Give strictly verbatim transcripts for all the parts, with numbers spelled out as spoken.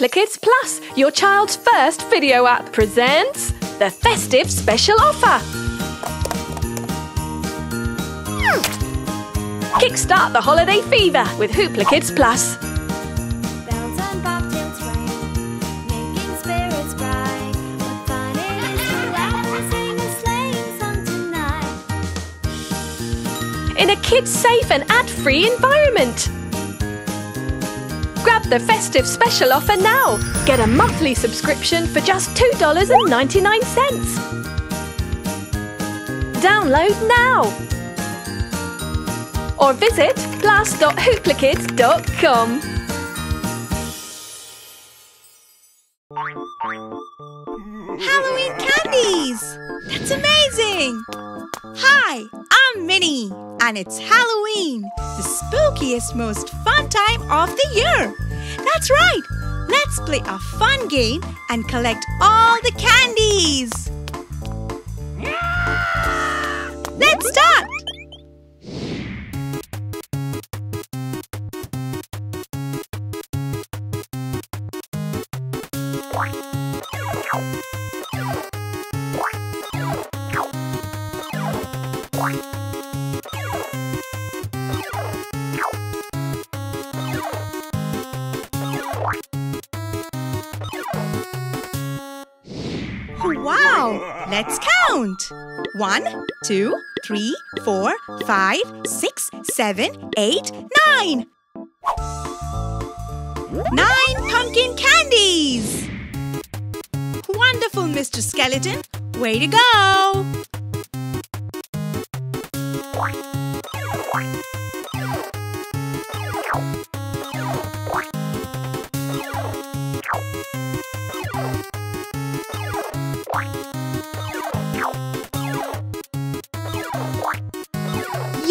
Hoopla Kidz Plus, your child's first video app, presents the festive special offer. Kickstart the holiday fever with Hoopla Kidz Plus. In a kid-safe and ad-free environment. Grab the festive special offer now. Get a monthly subscription for just two dollars and ninety-nine cents. Download now. Or visit plus dot hoopla kids dot com. Halloween candies! That's amazing! Hi, I'm Minnie, and it's Halloween, the spookiest, most fun time of the year. That's right, let's play a fun game and collect all the candies. Yeah! Let's start! Wow! Let's count! One, two, three, four, five, six, seven, eight, nine! Nine pumpkin candies! Wonderful, Mister Skeleton! Way to go!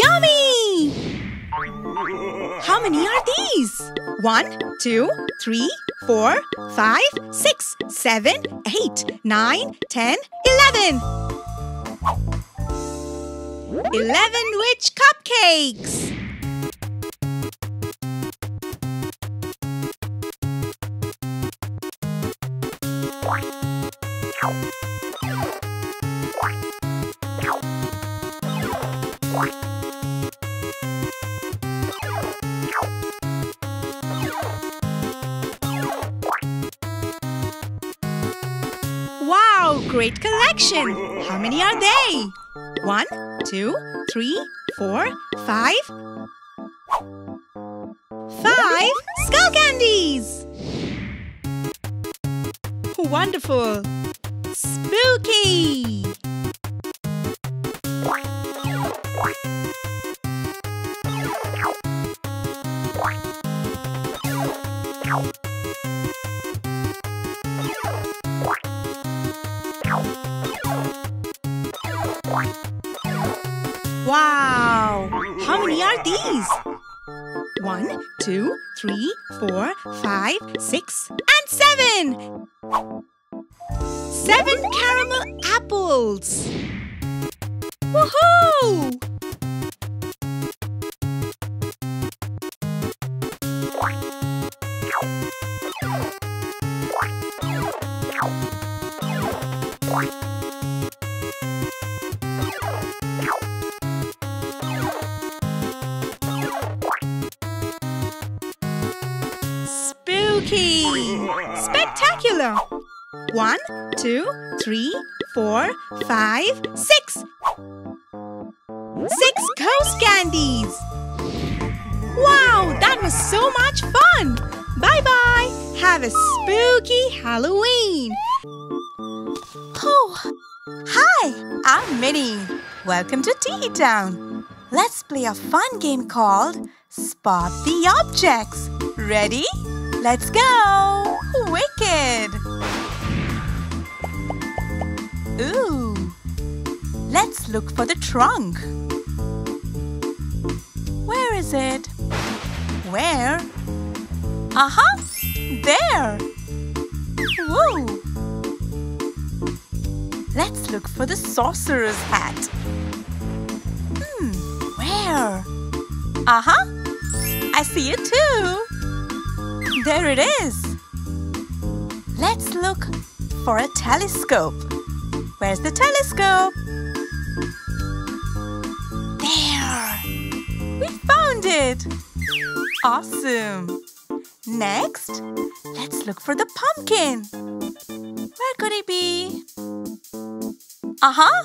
Yummy! How many are these? One, two, three, four, five, six, seven, eight, nine, ten, eleven! Eleven witch cupcakes! Wow, great collection! How many are they? One, two, three, four, five. Five skull candies! Wonderful! Spooky! Wow! How many are these? One, two, three, four, five, six, and seven! Seven caramel apples! Woohoo! Spooky! Spectacular! One, two, three, four, five, six! Six ghost candies! Wow, that was so much fun! Bye-bye! Have a spooky Halloween! Oh. Hi, I'm Minnie. Welcome to Teehee Town. Let's play a fun game called Spot the Objects. Ready? Let's go! Wicked! Ooh! Let's look for the trunk. Where is it? Where? Aha! There! Woo! Let's look for the sorcerer's hat. Hmm, where? Aha! I see it too! There it is! Let's look for a telescope. Where's the telescope? There! We found it! Awesome! Next, let's look for the pumpkin. Where could it be? Uh-huh!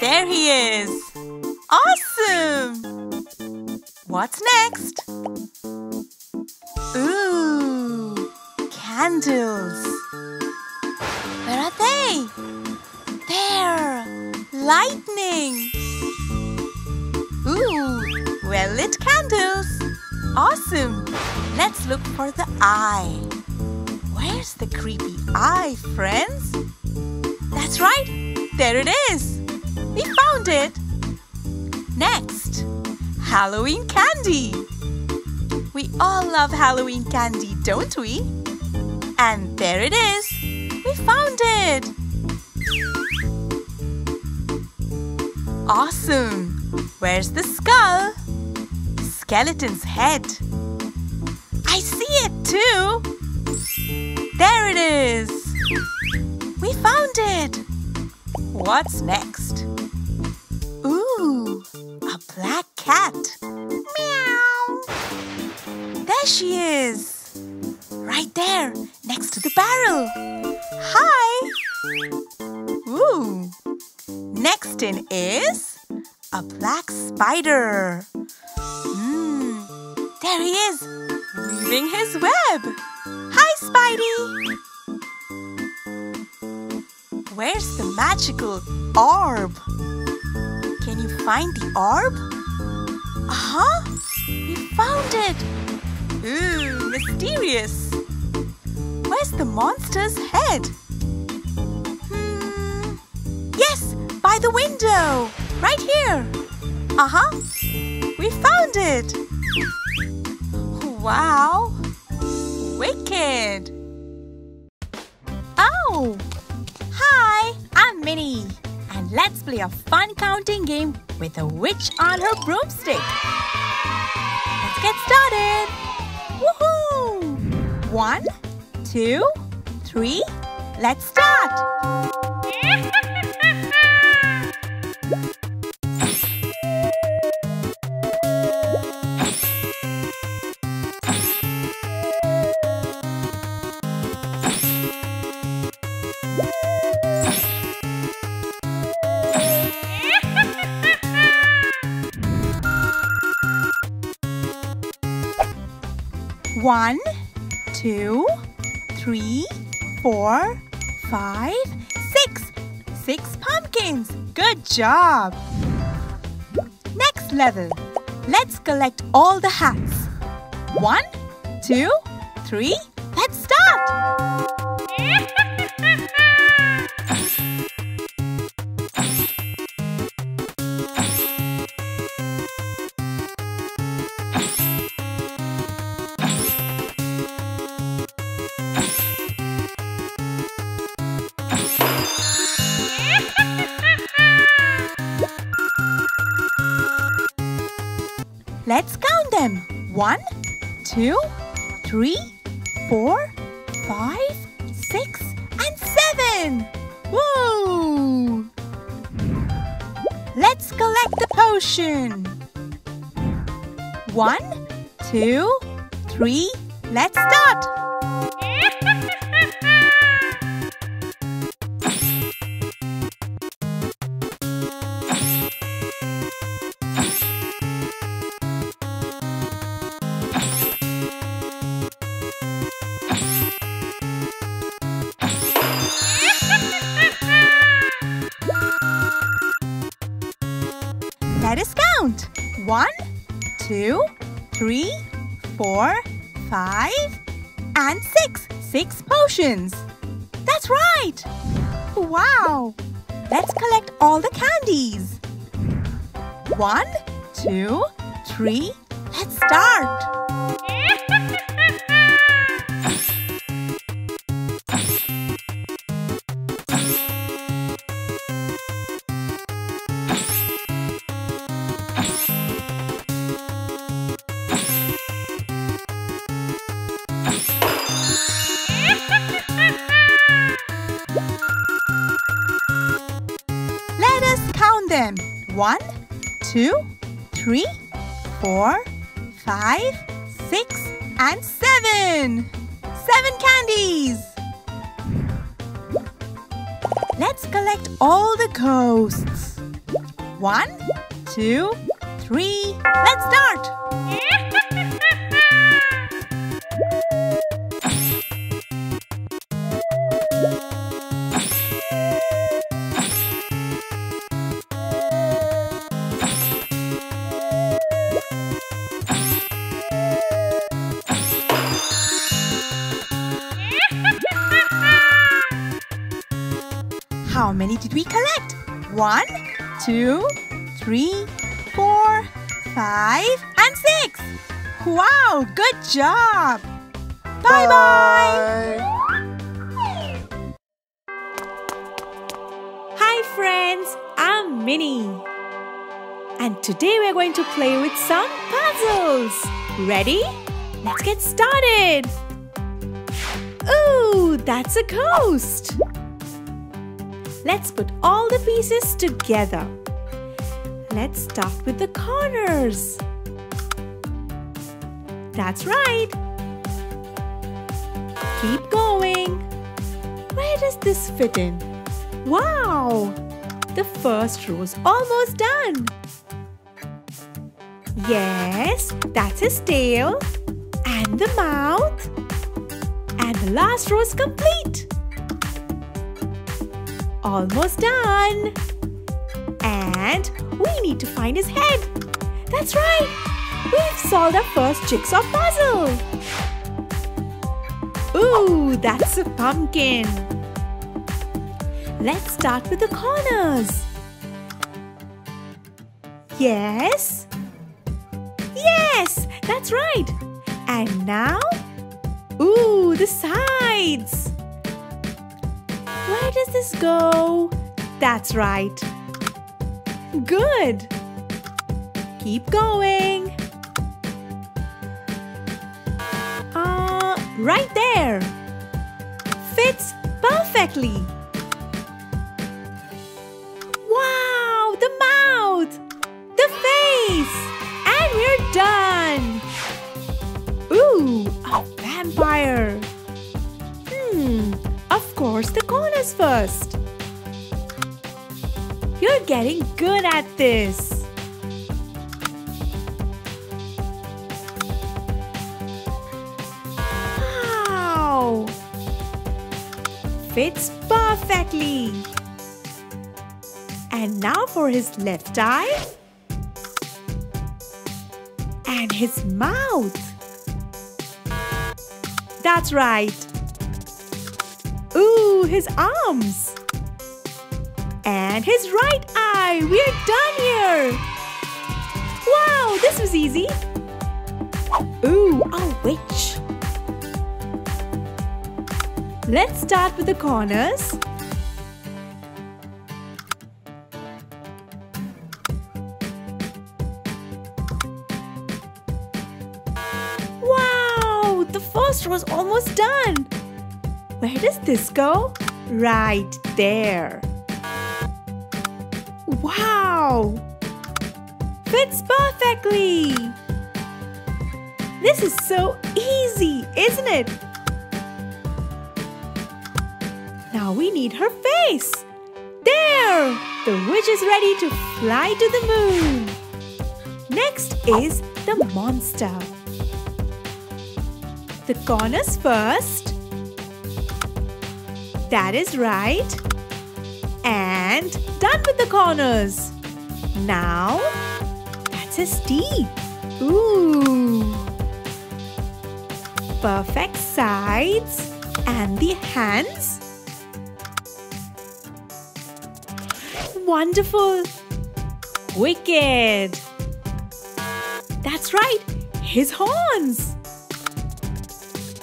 There he is! Awesome! What's next? Ooh! Candles! Where are they? There! Lightning! Ooh! Well-lit candles! Awesome! Let's look for the eye. Where's the creepy eye, friends? That's right! There it is! We found it! Next! Halloween candy! We all love Halloween candy, don't we? And there it is! We found it! Awesome! Where's the skull? Skeleton's head! I see it too! There it is! We found it! What's next? Ooh! A black cat! Meow! There she is! Right there, next to the barrel! Hi! Ooh! Next in is a black spider! Hmm! There he is! Weaving his web! Hi, Spidey! Where's the magical orb? Can you find the orb? Uh-huh! We found it! Ooh, mysterious! Where's the monster's head? Hmm... Yes! By the window! Right here! Uh-huh! We found it! Wow! Wicked! Oh! Hi, I'm Minnie, and let's play a fun counting game with a witch on her broomstick. Let's get started! Woohoo! One, two, three, let's start! One, two, three, four, five, six. Six pumpkins. Good job. Next level. Let's collect all the hats. One, two, three. Let's start. Let's count them. One, two, three, four, five, six, and seven. Woo! Let's collect the potion. One, two, three, let's start. Let us count. One, two, three, four, five, and six. Six potions. That's right. Wow. Let's collect all the candies. One, two, three. Let's start. One, two, three, four, five, six, and seven. Seven candies. Let's collect all the ghosts. One, two, three. Let's start. How many did we collect? One, two, three, four, five, and six. Wow, good job. Bye-bye. Hi friends, I'm Minnie. And today we're going to play with some puzzles. Ready? Let's get started. Ooh, that's a ghost. Let's put all the pieces together. Let's start with the corners. That's right. Keep going. Where does this fit in? Wow! The first row's almost done. Yes, that's his tail. And the mouth. And the last row's complete. Almost done. And we need to find his head. That's right. We've solved our first jigsaw puzzle. Ooh, that's a pumpkin. Let's start with the corners. Yes. Yes, that's right. And now, ooh, the sides. Where does this go? That's right. Good. Keep going. Uh, right there. Fits perfectly. Wow, the mouth, the face, and we're done. Ooh, a vampire. Hmm. Of course, the corners first. You're getting good at this. Wow! Fits perfectly. And now for his left eye. And his mouth. That's right. Ooh, his arms. And his right eye. We're done here. Wow, this was easy. Ooh, a witch. Let's start with the corners. Wow, the first was almost done. Where does this go? Right there. Wow! Fits perfectly! This is so easy, isn't it? Now we need her face. There! The witch is ready to fly to the moon. Next is the monster. The corners first. That is right. And done with the corners. Now, that's his teeth. Ooh. Perfect sides. And the hands. Wonderful. Wicked. That's right. His horns.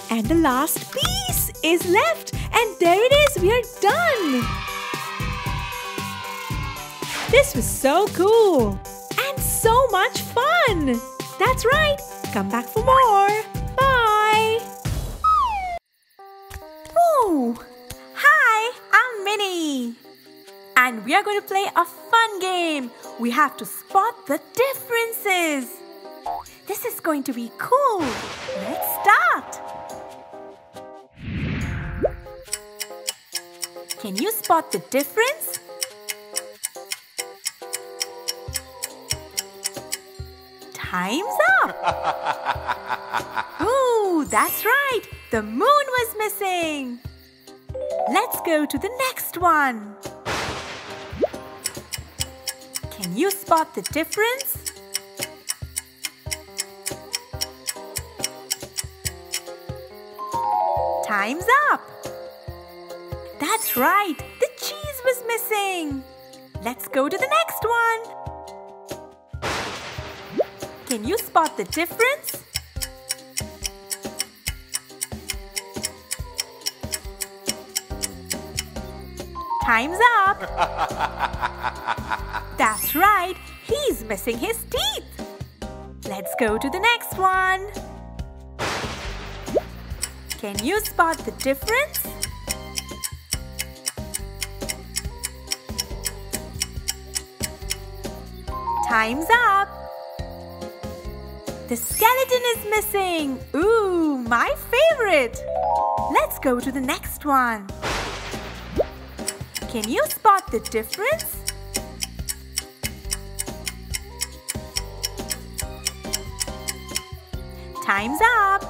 And the last piece is left. And there it is, we are done! This was so cool! And so much fun! That's right! Come back for more! Bye! Ooh! Hi, I'm Minnie! And we are going to play a fun fun game. We have to spot the differences. This is going to be cool. Let's start. Can you spot the difference? Time's up! Ooh, that's right! The moon was missing! Let's go to the next one! Can you spot the difference? Time's up! That's right! The cheese was missing! Let's go to the next one! Can you spot the difference? Time's up! That's right! He's missing his teeth! Let's go to the next one! Can you spot the difference? Time's up! The skeleton is missing! Ooh, my favorite! Let's go to the next one. Can you spot the difference? Time's up!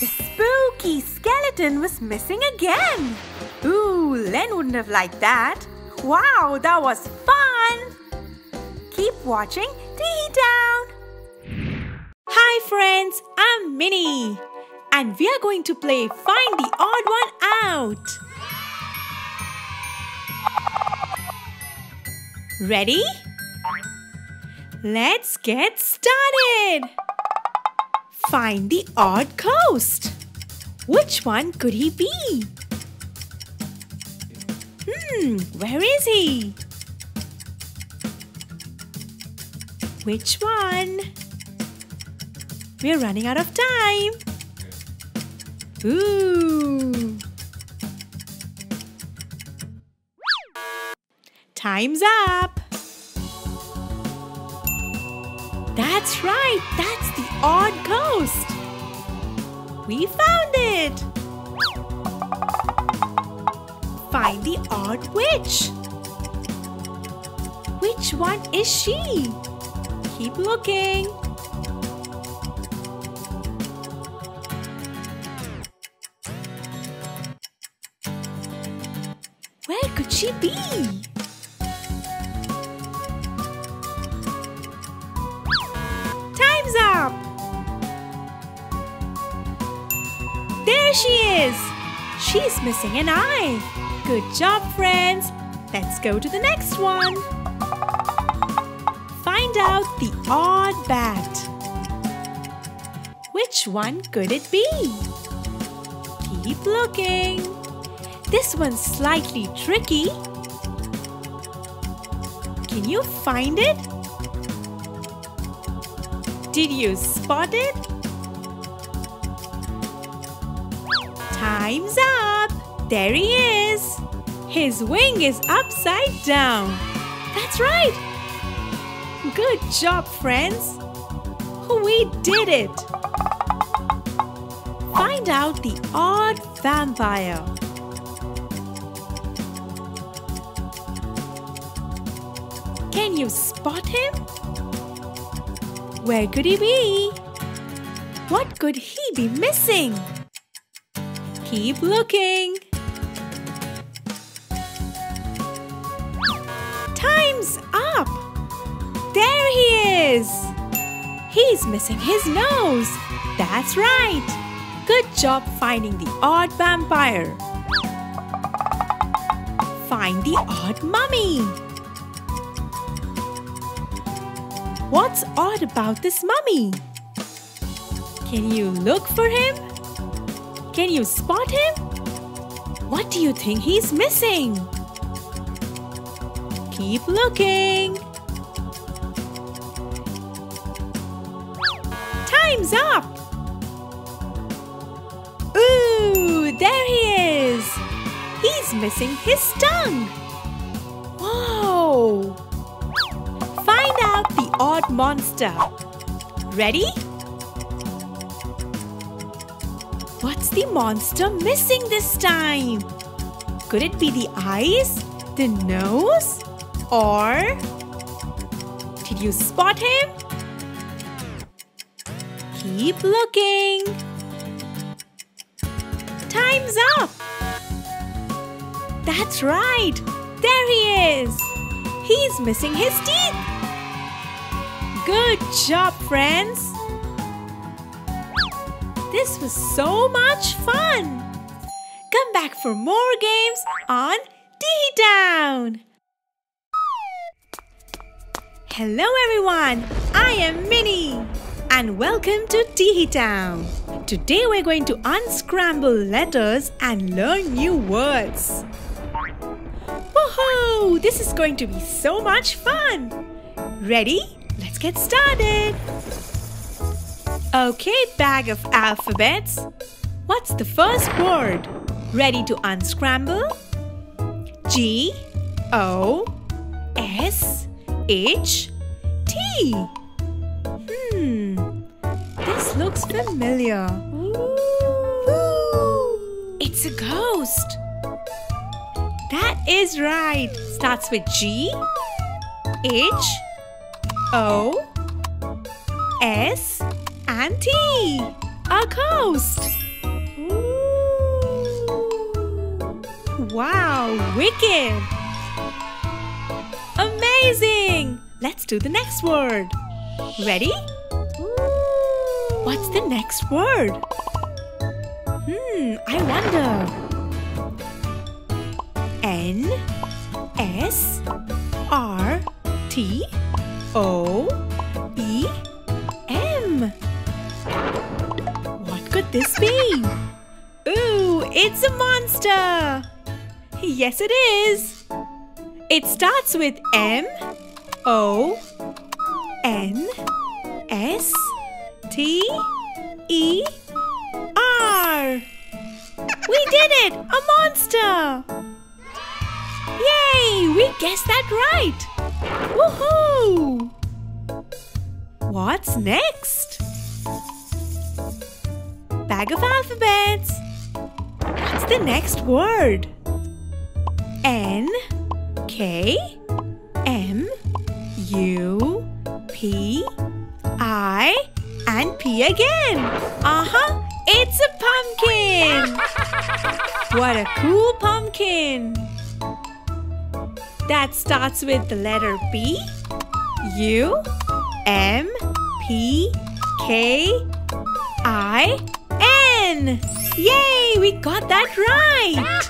The spooky skeleton was missing again! Ooh, Len wouldn't have liked that! Wow, that was fun! Keep watching Teehee Town! Hi friends, I'm Minnie and we are going to play Find the Odd One Out. Ready? Let's get started! Find the odd ghost. Which one could he be? Hmm, where is he? Which one? We're running out of time. Ooh. Time's up. That's right. That's the odd ghost. We found it. Find the odd witch. Which one is she? Keep looking. Where could she be? Time's up! There she is! She's missing an eye. Good job, friends. Let's go to the next one. Find out the odd bat. Which one could it be? Keep looking. This one's slightly tricky. Can you find it? Did you spot it? Time's up! There he is! His wing is upside down. That's right! Good job, friends! We did it! Find out the odd vampire. Can you spot him? Where could he be? What could he be missing? Keep looking. Time's up! There he is! He's missing his nose! That's right! Good job finding the odd vampire! Find the odd mummy! What's odd about this mummy? Can you look for him? Can you spot him? What do you think he's missing? Keep looking! Time's up! Ooh, there he is! He's missing his tongue! monster. Ready? What's the monster missing this time? Could it be the eyes, the nose, or... Did you spot him? Keep looking. Time's up. That's right. There he is. He's missing his teeth. Good job, friends. This was so much fun. Come back for more games on Teehee Town. Hello everyone, I am Minnie and welcome to Teehee Town. Today we're going to unscramble letters and learn new words. Woohoo! This is going to be so much fun. Ready? Let's get started. Okay, bag of alphabets. What's the first word? Ready to unscramble? G O S H T. Hmm, this looks familiar. Ooh. It's a ghost. That is right. Starts with G, H, O, S, and T. A ghost. Ooh. Wow, wicked. Amazing! Let's do the next word. Ready? What's the next word? Hmm, I wonder. N S R T O E M. What could this be? Ooh, it's a monster! Yes, it is! It starts with M, O, N, S, T, E, R. We did it! A monster! Yay! We guessed that right! Woohoo! What's next? Bag of alphabets. What's the next word? N. K M U P I and P again. Uh-huh, it's a pumpkin. What a cool pumpkin. That starts with the letter P U M P K I N. Yay, we got that right.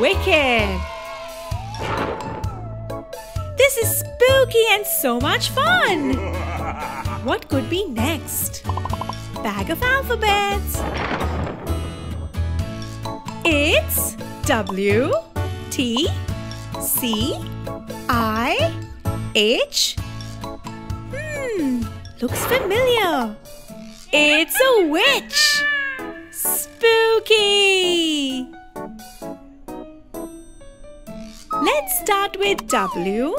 Wicked! This is spooky and so much fun! What could be next? Bag of alphabets. It's W T C I H. Hmm, looks familiar. It's a witch! Spooky! Let's start with W,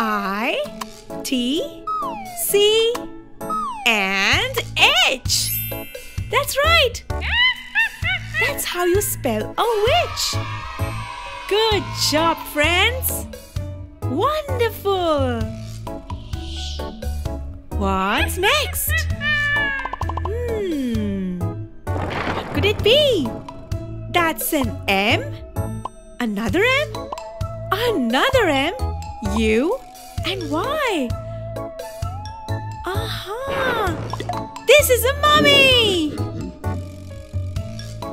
I, T, C, and H. That's right. That's how you spell a witch. Good job, friends. Wonderful. What's next? Hmm. What could it be? That's an M. Another M. Another M, U, and Y. Aha! This is a mummy!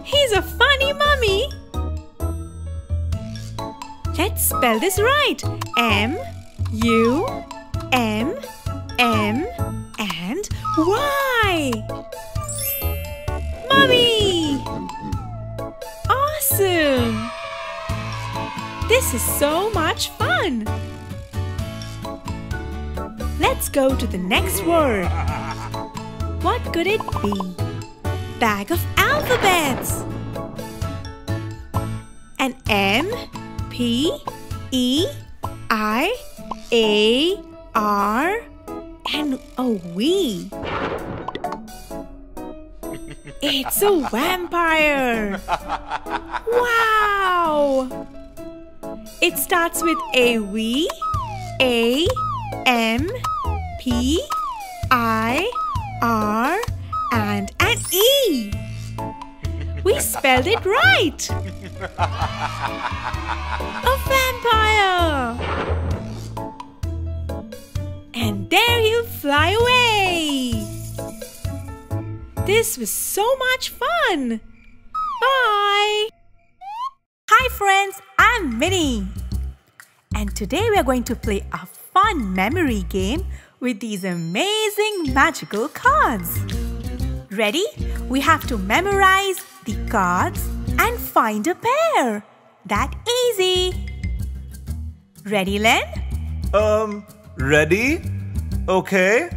He's a funny mummy! Let's spell this right. M, U, M, M, and Y. Mummy! Awesome! This is so much fun! Let's go to the next word. What could it be? Bag of alphabets. An M, P, E, I, A, R, and a V. It's a vampire! Wow! It starts with A V, A, M, P, I, R, and an E. We spelled it right! A vampire! And there you fly away! This was so much fun! Bye! Hi friends, I'm Minnie! And today we are going to play a fun memory game with these amazing magical cards. Ready? We have to memorize the cards and find a pair. That easy! Ready, Len? Um, ready? Okay.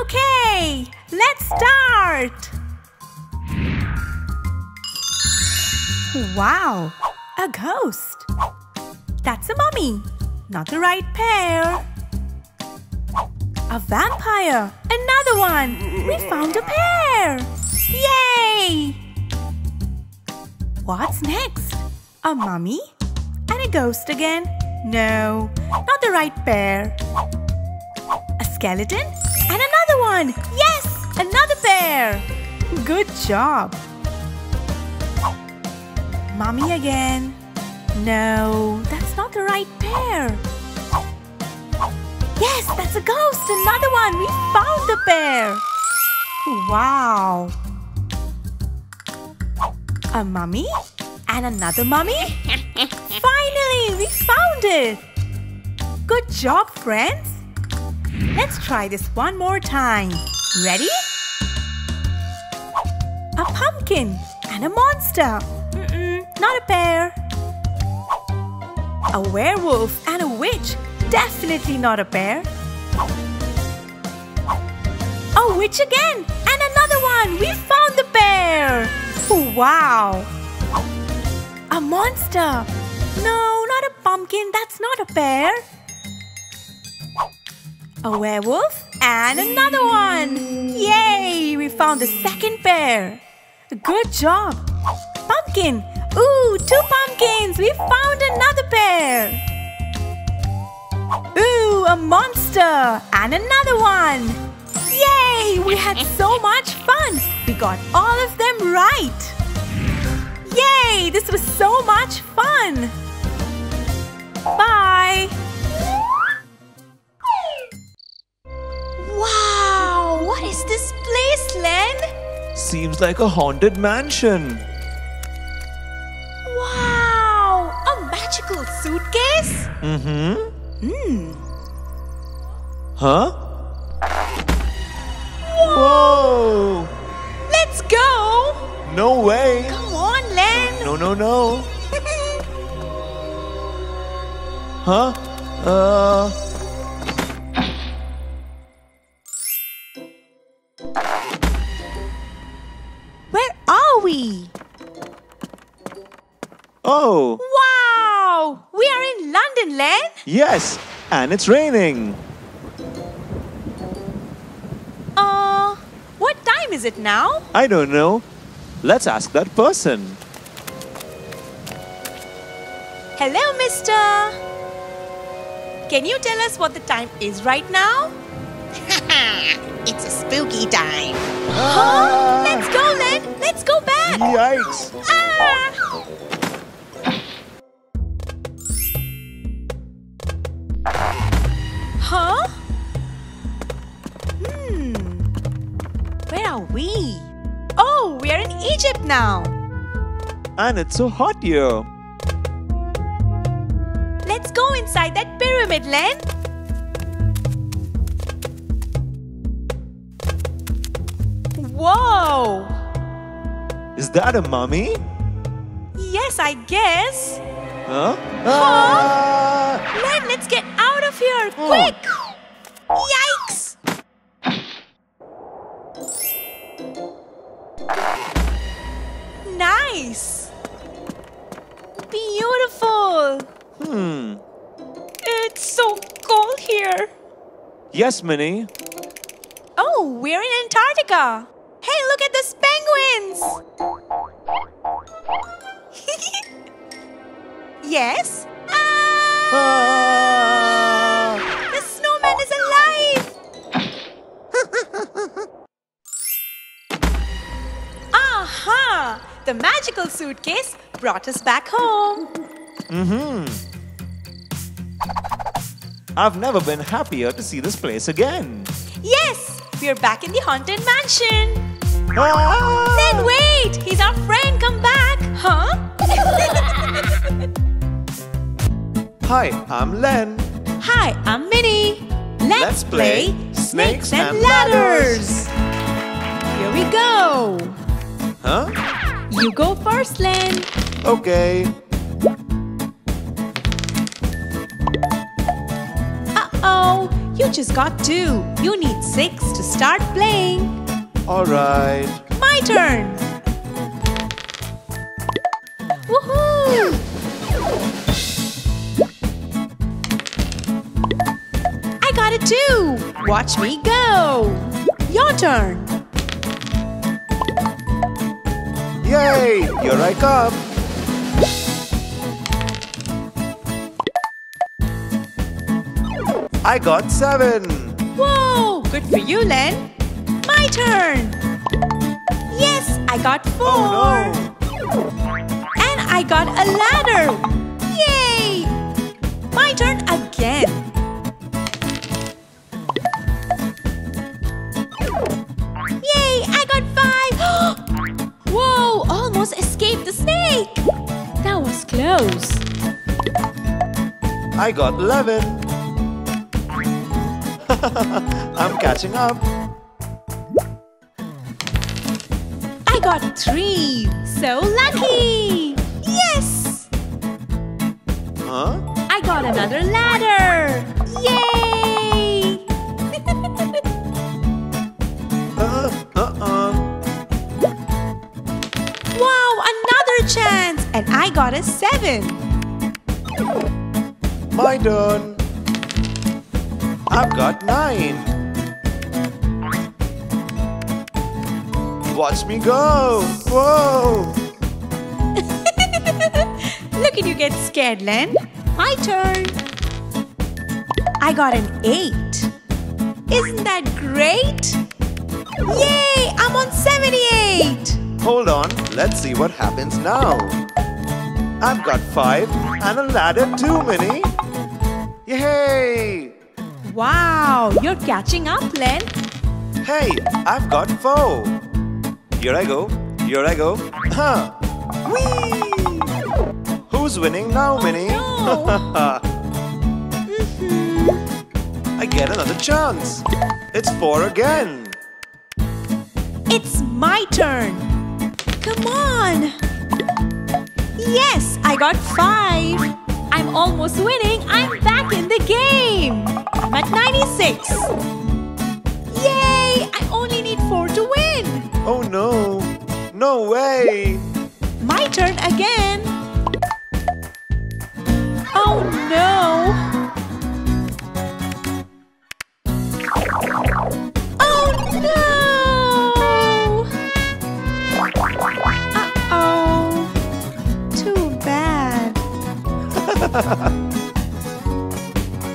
Okay! Let's start! Wow! A ghost! That's a mummy! Not the right pair! A vampire! Another one! We found a pair! Yay! What's next? A mummy? And a ghost again? No, not the right pair! A skeleton? And another one! Yes! Another pair! Good job! Mummy again. No, that's not the right pair. Yes, that's a ghost! Another one! We found the pair! Wow! A mummy? And another mummy? Finally! We found it! Good job, friends! Let's try this one more time. Ready? A pumpkin and a monster. Mm-mm, not a pair. A werewolf and a witch. Definitely not a pair. A witch again and another one. We found the pair. Wow. A monster. No, not a pumpkin. That's not a pair. A werewolf and another one! Yay! We found the second pair! Good job! Pumpkin! Ooh, two pumpkins! We found another pair! Ooh, a monster! And another one! Yay! We had so much fun! We got all of them right! Yay! This was so much fun! Bye! Wow! What is this place, Len? Seems like a haunted mansion. Wow! A magical suitcase? Mm-hmm. Mm. Huh? Whoa! Whoa! Let's go! No way! Come on, Len! No, no, no. Huh? Uh... Oh! Wow! We are in London, Len! Yes, and it's raining. Uh, what time is it now? I don't know. Let's ask that person. Hello, mister. Can you tell us what the time is right now? It's a spooky time. Huh? Let's go, Len. Let's go back. Yikes. Ah. Huh? Hmm. Where are we? Oh, we are in Egypt now. And it's so hot here. Let's go inside that pyramid, Len. Whoa! Is that a mummy? Yes, I guess. Huh? Huh? Ah! Len, let's get out of here, oh. Quick! Yikes! Nice! Beautiful! Hmm. It's so cold here. Yes, Minnie. Oh, we're in Antarctica. Hey, look at those penguins. Yes? Ah! Ah! The snowman is alive. Aha! The magical suitcase brought us back home. Mm-hmm. I've never been happier to see this place again. Yes, we're back in the haunted mansion. Ah! Len, wait! He's our friend. Come back, huh? Hi, I'm Len. Hi, I'm Minnie. Let's, Let's play Snakes, Snakes and Ladders. Here we go. Huh? You go first, Len. Okay. You just got two. You need six to start playing. Alright. My turn. Woohoo! I got it too. Watch me go. Your turn. Yay! Here I come. I got seven. Whoa! Good for you, Len. My turn. Yes, I got four. Oh, no. And I got a ladder. Yay! My turn again. Yay! I got five. Whoa! Almost escaped the snake. That was close. I got eleven. I'm catching up. I got three. So lucky. Yes. Huh? I got another ladder. Yay. uh, uh, uh. Wow, another chance. And I got a seven. My turn. I've got nine. Watch me go. Whoa. Look at you get scared, Len. My turn. I got an eight. Isn't that great? Yay, I'm on seventy-eight. Hold on. Let's see what happens now. I've got five and a ladder too, Minnie. Yay. Wow, you're catching up, Len. Hey, I've got four. Here I go, here I go. Huh. Whee! Who's winning now, oh, Minnie? No. mm-hmm. I get another chance. It's four again. It's my turn. Come on. Yes, I got five. I'm almost winning. I'm back in the game. I'm at ninety-six. Yay! I only need four to win. Oh no. No way. My turn again. Oh no. Oh no. Uh-oh. Too bad.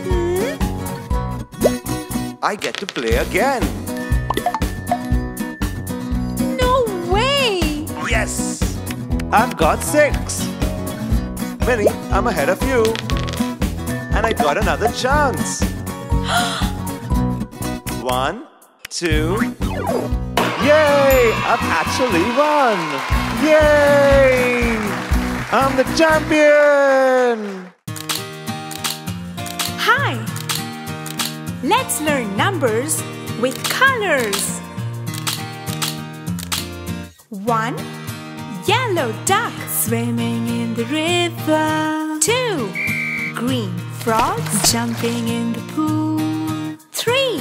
hmm? I get to play again. No way! Yes! I've got six. Minnie, I'm ahead of you. And I got another chance. One, two. Yay! I've actually won! Yay! I'm the champion! Hi! Let's learn numbers with colors. One, yellow duck swimming in the river. Two, green frogs jumping in the pool. Three,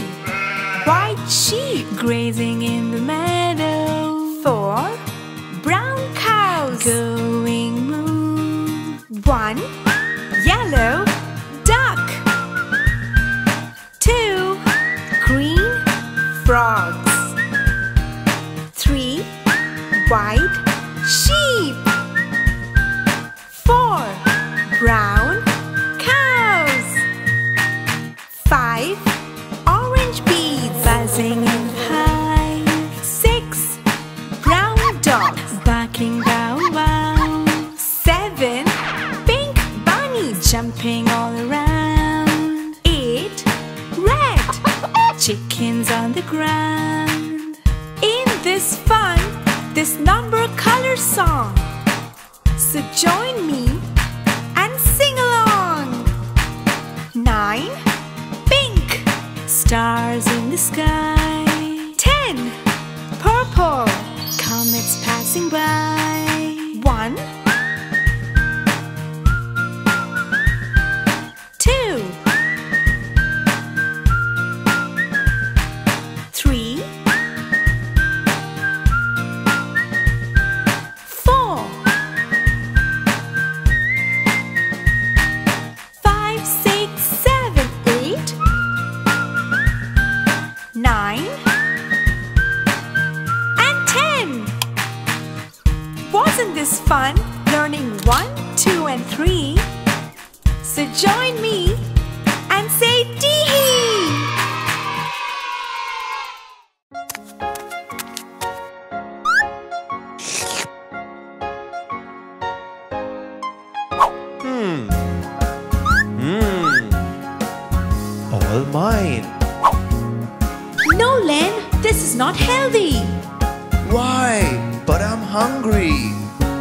white sheep grazing in the meadow. Four, brown cows going moo. One, yellow duck. white sheep. Four brown cows. Five orange bees buzzing in high. Six brown dogs barking bow wow. Seven pink bunnies jumping all around. Eight red chickens on the ground. In this fun, this number color song. So join me and sing along. Nine pink stars in the sky. Ten purple comets passing by. One, two, three, fun learning one, two, and three. So join me and say Teehee! Hmm. Hmm. All mine. No, Len, this is not healthy. Why? But I'm hungry.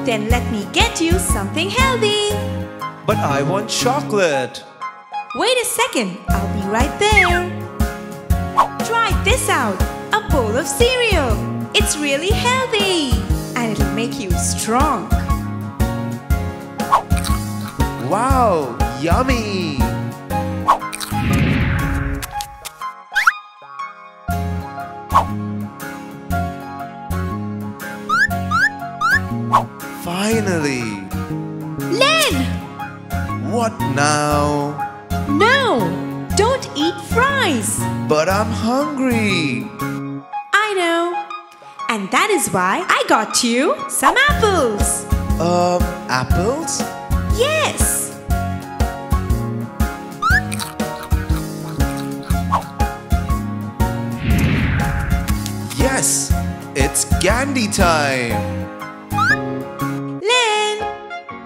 Then let me get you something healthy. But I want chocolate. Wait a second, I'll be right there. Try this out, a bowl of cereal. It's really healthy and it'll make you strong. Wow, yummy! Finally! Len! What now? No! Don't eat fries! But I'm hungry! I know! And that is why I got you some apples! Um, apples? Yes! Yes! It's candy time!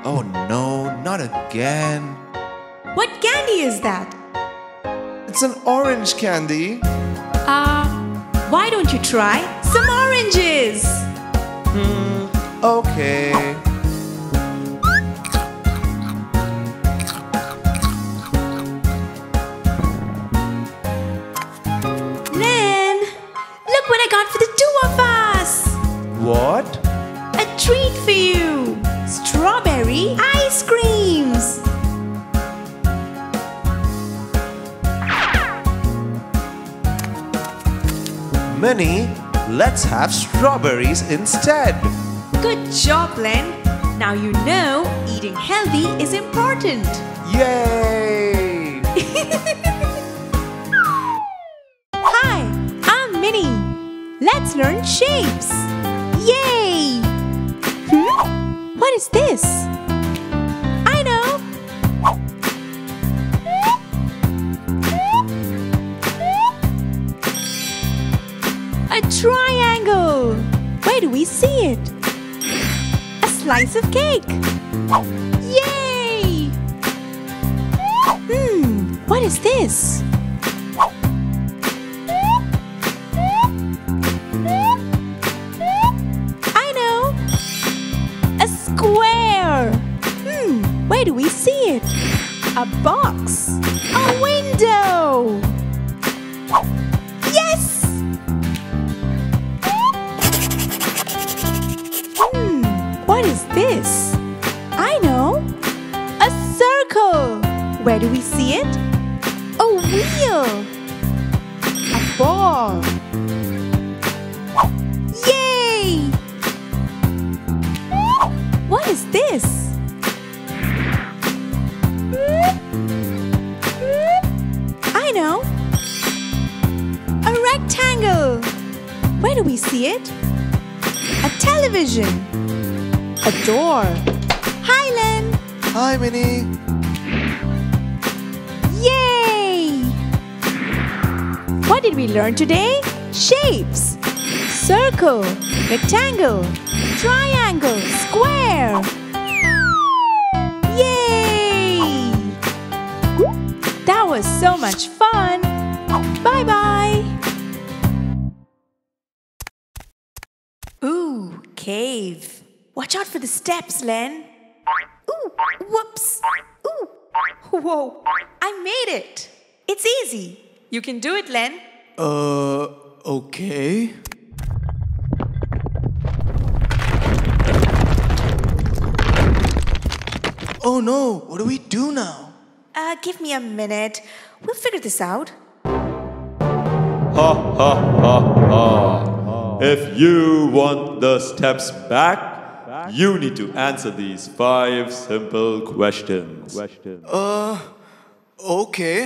Oh no, not again. What candy is that? It's an orange candy. Uh, why don't you try some oranges? Hmm, okay. Len, look what I got for the two of us. What? A treat for you. Strawberry ice creams! Minnie, let's have strawberries instead! Good job, Len! Now you know eating healthy is important! Yay! Hi, I'm Minnie! Let's learn shapes! Yay! Hmm? What is this? I know! A triangle! Where do we see it? A slice of cake! Yay! Hmm, what is this? Where do we see it? A box! A window! Yes! Hmm, what is this? I know! A circle! Where do we see it? A wheel! A ball! Yay! What is this? A rectangle. Where do we see it? A a television, a door. Hi, Len. Hi, Minnie. Yay! What did we learn today? Shapes. Circle, rectangle, triangle, square. Yay! That was so much fun. Bye-bye. Ooh, cave. Watch out for the steps, Len. Ooh, whoops. Ooh, whoa. I made it. It's easy. You can do it, Len. Uh, okay. Oh no, what do we do now? Uh, give me a minute. We'll figure this out. Ha ha ha ha. If you want the steps back, you need to answer these five simple questions. Uh, okay.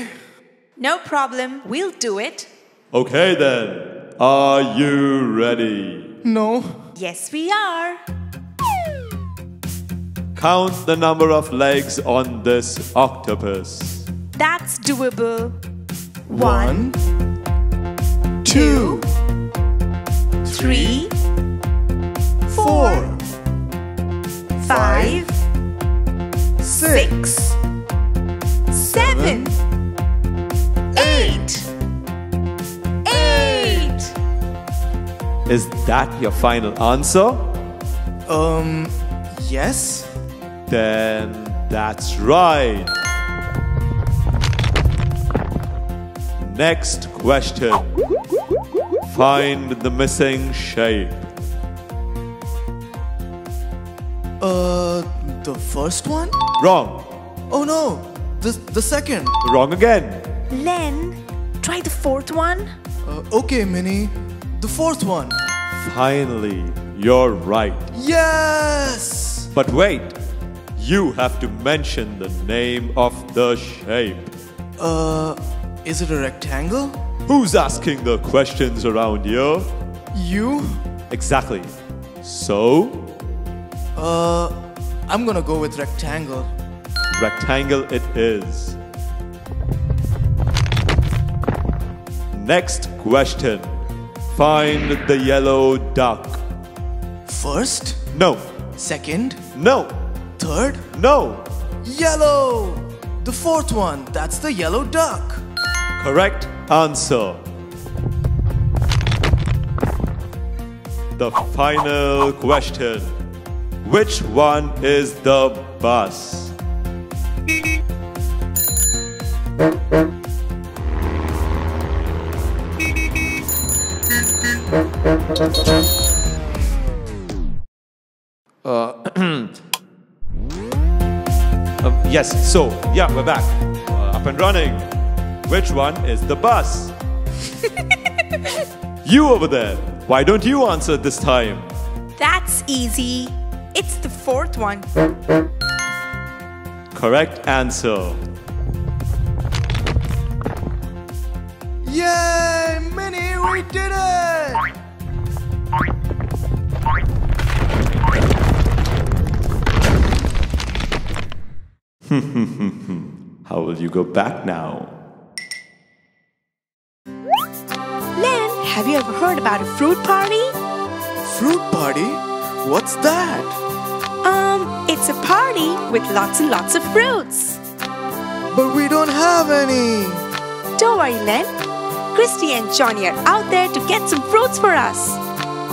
No problem, we'll do it. Okay then, are you ready? No. Yes, we are. Count the number of legs on this octopus. That's doable. One, two, three, four, five, six, seven, eight, eight. Is that your final answer? Um, yes. Then that's right. Next question. Find the missing shape. Uh, the first one? Wrong. Oh no, the, the second. Wrong again. Len, try the fourth one. Uh, okay, Minnie, the fourth one. Finally, you're right. Yes! But wait. You have to mention the name of the shape. Uh, is it a rectangle? Who's asking the questions around here? You? Exactly. So? Uh, I'm gonna go with rectangle. Rectangle it is. Next question. Find the yellow duck. First? No. Second? No. Third? No. Yellow. The fourth one. That's the yellow duck. Correct answer. The final question. Which one is the bus? Uh... Um, yes, so, yeah, we're back. Uh, up and running. Which one is the bus? You over there, why don't you answer this time? That's easy. It's the fourth one. Correct answer. Yay, Minnie, we did it! How will you go back now? Len, have you ever heard about a fruit party? Fruit party? What's that? Um, it's a party with lots and lots of fruits. But we don't have any. Don't worry, Len. Kristy and Johnny are out there to get some fruits for us.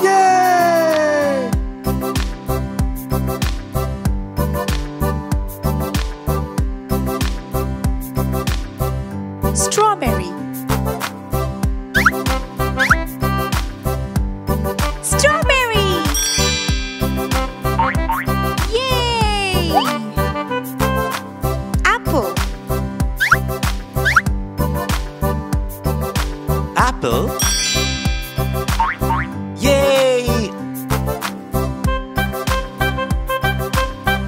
Yay! Strawberry. Strawberry! Yay! Apple. Apple? Yay!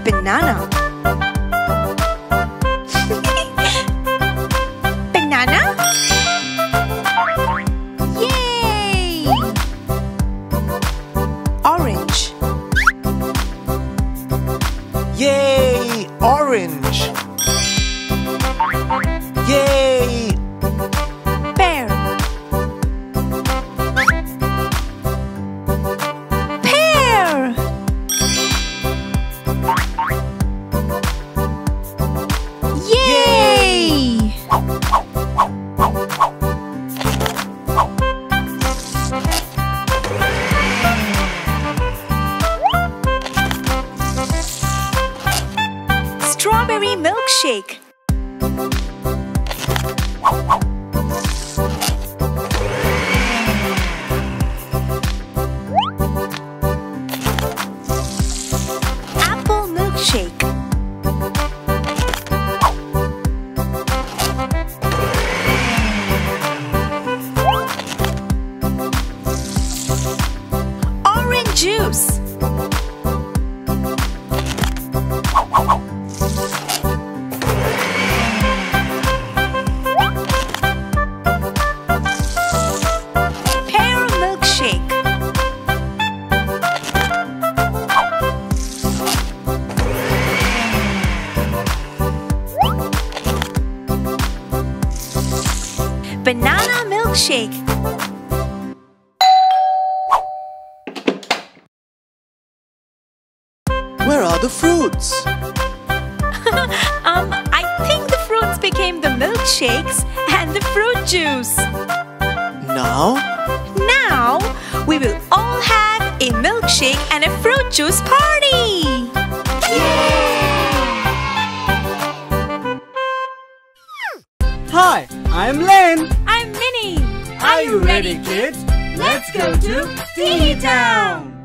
Banana. Orange. beach. Yay! Bear. Pear. Yay! Strawberry milkshake. Apple milkshake. Orange juice. Banana milkshake. Where are the fruits? um, I think the fruits became the milkshakes and the fruit juice. Now? Now, we will all have a milkshake and a fruit juice party! Yay! Hi, I'm Len. I'm Minnie. Are you ready, kids? Let's go to Teehee Town!